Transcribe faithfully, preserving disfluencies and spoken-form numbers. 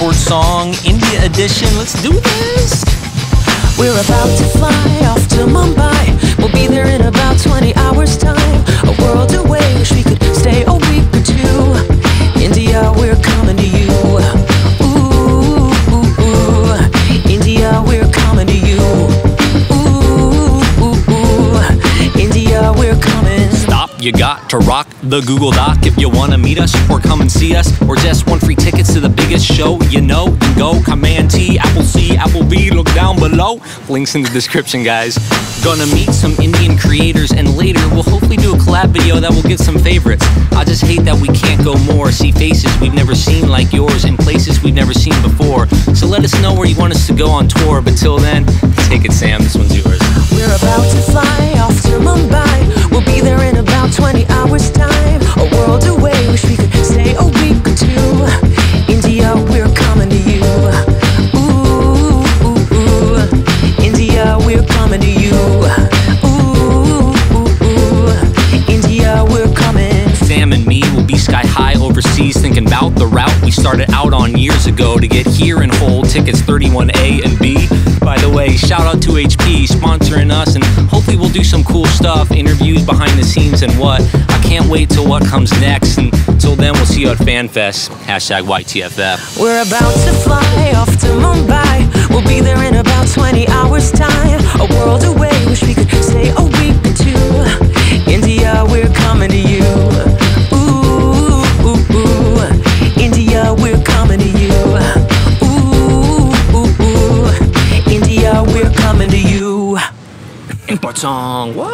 airport song, India edition. Let's do this. We're about to fly off to Mumbai. We'll be there in about twenty hours time. A world away, wish we could stay a week or two. India, we're coming to you. Ooh, ooh, ooh. India, we're coming to you. Ooh, ooh, ooh. India, we're coming. Stop, you got to rock the Google Doc if you want to meet us or come and see us, or just want free tickets to the biggest show you know. And go Command T, Apple C, Apple B, look down below, links in the description, guys. Gonna meet some Indian creators, and later we'll hopefully do a collab video that will get some favorites. I just hate that we can't go more, see faces we've never seen like yours in places we've never seen before. So let us know where you want us to go on tour, but till then, take it, Sam, this one's yours. We're about to fly off to Mumbai. We'll be there in about twenty hours time. A world away, wish we could stay a week or two. India, we're coming to you. Ooh, ooh, ooh. India, we're coming to you. Ooh, ooh, ooh. India, we're coming. Sam and me will be sky high overseas, thinking about the route we started out on years ago to get here and hold tickets thirty-one A and B. By the way, shout out to H P sponsoring us, and hopefully we'll do some cool stuff, interviews behind the scenes and what. I can't wait till what comes next, and till then we'll see you at FanFest. Hashtag Y T F F. We're about to fly off to Mumbai. We'll be there in about twenty hours time. A world away, wish we could stay a week or two. India, we're coming to you. Ooh, ooh, ooh. India, we're coming to you. Import song. What?